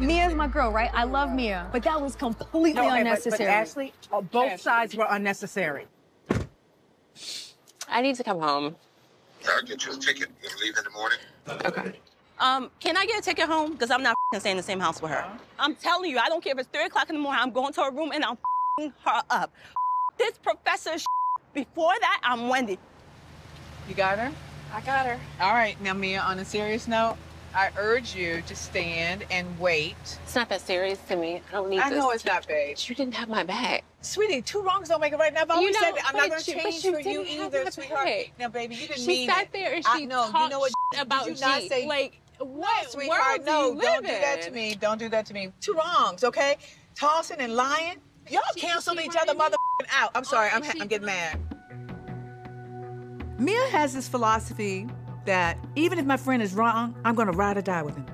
Mia's my girl, right? I love Mia, but that was completely unnecessary. But Ashley, both sides were unnecessary. I need to come home. I'll get you a ticket. We'll leave in the morning. Okay. Can I get a ticket home? Because I'm not staying in the same house with her. I'm telling you, I don't care if it's 3 o'clock in the morning. I'm going to her room and I'm her up. This professor before that, I'm Wendy. You got her? I got her. All right. Now, Mia, on a serious note, I urge you to stand and wait. It's not that serious to me. I don't need this. I know it's not, babe. But you didn't have my back. Sweetie, 2 wrongs don't make it right. Now, I've always said that. I'm not going to change for you either, sweetheart. Now, baby, you didn't mean it. She sat there and she talked about you. Like, what, sweetheart? No, don't do that to me. Don't do that to me. 2 wrongs, okay? Tossing and lying. Y'all canceled each other motherfucking out. I'm sorry. I'm getting mad. Mia has this philosophy that even if my friend is wrong, I'm gonna ride or die with him.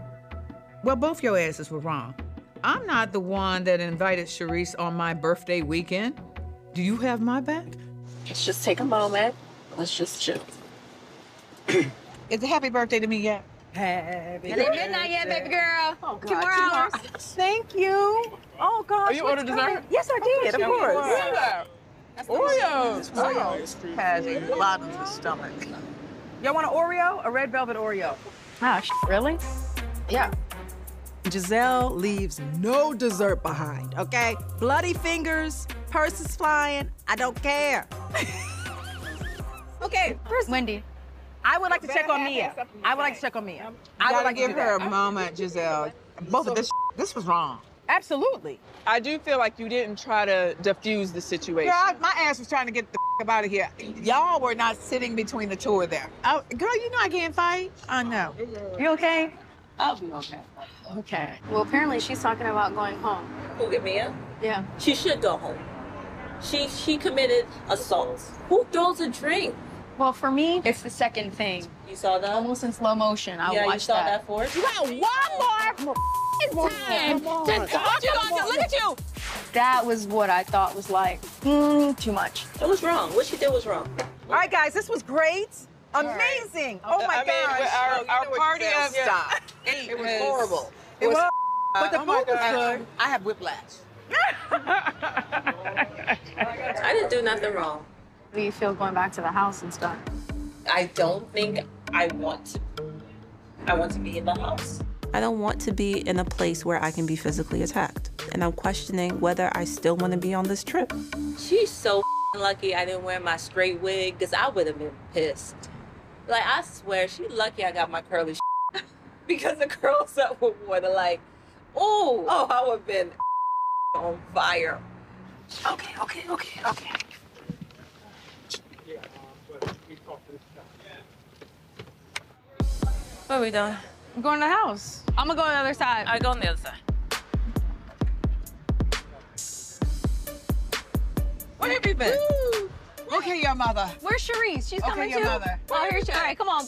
Well, both your asses were wrong. I'm not the one that invited Sharice on my birthday weekend. Do you have my back? Let's just take a moment. Let's just chill. Is it happy birthday to me yet? Happy birthday. It ain't midnight yet, baby girl. Oh, God, 2 hours. Thank you. Oh, gosh. Are you ordered dessert? Yes, I did, of course. Yeah. Oreos. Oreos has a lot in his stomach. Y'all want an Oreo? A red velvet Oreo. Ah, really? Yeah. Gizelle leaves no dessert behind, okay? Bloody fingers, purses flying, I don't care. Okay, first, Wendy, I would like to check on Mia. I would like to check on Mia. I would like to give her a moment, Gizelle. Both of this was wrong. Absolutely. I do feel like you didn't try to diffuse the situation. Girl, my ass was trying to get the f out of here. Y'all were not sitting between the two of them. Oh, girl, you know I can't fight. I know. You okay? I'll be okay. Okay. Well, apparently she's talking about going home. Who, Mia? Yeah. She should go home. She committed assault. Who throws a drink? Well, for me, it's the second thing. You saw that? Almost in slow motion. I watched that. Yeah, you saw that for us? You got one more time to talk about it. Look at you. That was what I thought was like, too much. It was wrong. What she did was wrong. All right, guys, this was great. Amazing. Right. Oh, my gosh. Our party of it was horrible. It was but the food was good. I have whiplash. I didn't do nothing wrong. What do you feel going back to the house and stuff? I don't think I want to. I want to be in the house. I don't want to be in a place where I can be physically attacked. And I'm questioning whether I still want to be on this trip. She's so lucky I didn't wear my straight wig, because I would have been pissed. Like, I swear, she's lucky I got my curly because the curls that were worn are like, oh, I would have been on fire. Okay. What are we doing? I'm going to the house. I'm gonna go on the other side. I'll go on the other side. Where have you been? Look here, your mother. Where's Sharice? She's coming too. Okay, your mother. Oh, here's Sharice. All right, come on,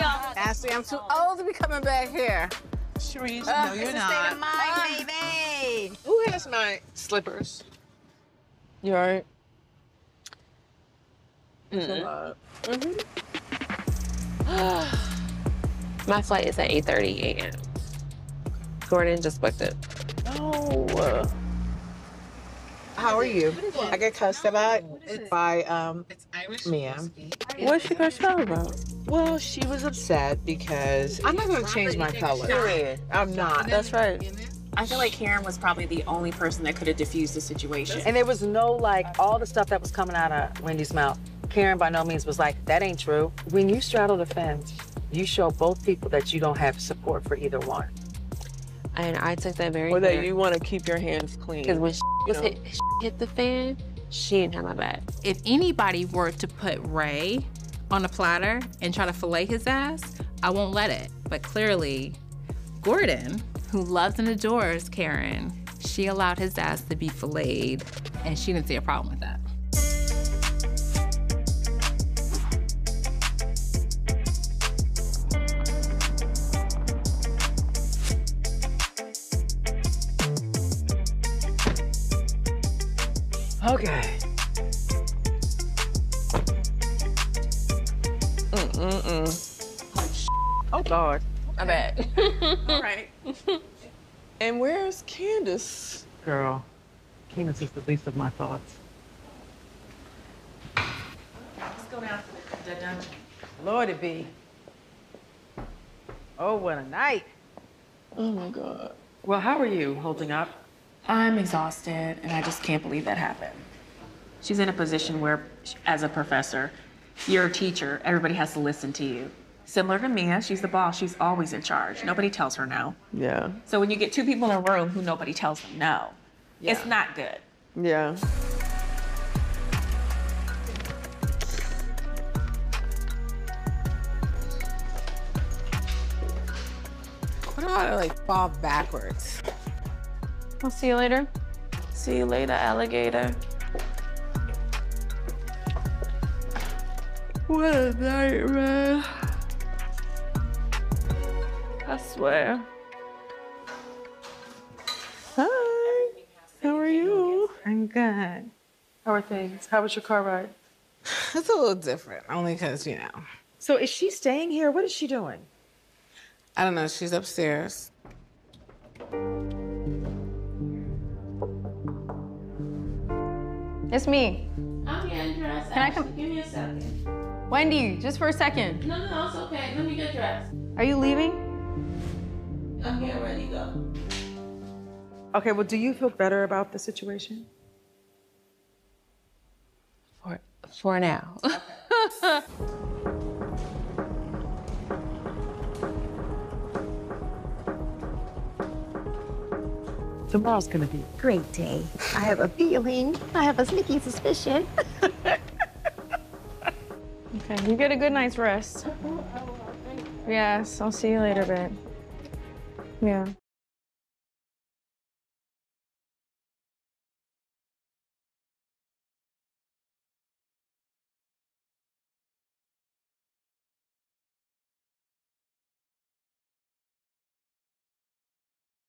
y'all. Ashley, I'm too old to be coming back here. Sharice, no, you're not. It's a state of mind, baby. Who has my slippers? You all right? It's a lot. Mm-hmm. My flight is at 8:30 a.m. Gordon just booked it. No. How are you? I got cussed about by Mia. What's she cussed out about? Well, she was upset because I'm not going to change my color. I'm not. That's right. I feel like Karen was probably the only person that could have diffused the situation. And there was no, like, all the stuff that was coming out of Wendy's mouth. Karen, by no means, was like, that ain't true. When you straddle the fence, you show both people that you don't have support for either one. And I took that very well. Or that you want to keep your hands clean. Because when hit the fan, she didn't have my back. If anybody were to put Ray on a platter and try to fillet his ass, I won't let it. But clearly, Gordon, who loves and adores Karen, she allowed his ass to be filleted, and she didn't see a problem with that. Okay. Oh, God. I bet. All right. And where's Candiace? Girl, Candiace is the least of my thoughts. Let's go down to the dungeon. Lordy be. Oh, what a night. Oh, my God. Well, how are you holding up? I'm exhausted, and I just can't believe that happened. She's in a position where, as a professor, you're a teacher. Everybody has to listen to you. Similar to Mia, she's the boss. She's always in charge. Nobody tells her no. Yeah. So when you get two people in a room who nobody tells them no, yeah, it's not good. Yeah. Why do I, like, fall backwards? I'll see you later. See you later, alligator. What a night, man. I swear. Hi. How are you? I'm good. How are things? How was your car ride? It's a little different, only because, you know. So is she staying here? What is she doing? I don't know. She's upstairs. It's me. I'm getting dressed. Can I come? Give me a second. Wendy, just for a second. No, no, it's okay. Let me get dressed. Are you leaving? I'm getting ready to go. Okay, well, do you feel better about the situation? For now. Okay. Tomorrow's gonna be a great day. I have a feeling. I have a sneaky suspicion. Okay, you get a good night's rest. Yes, I'll see you later, babe. Yeah.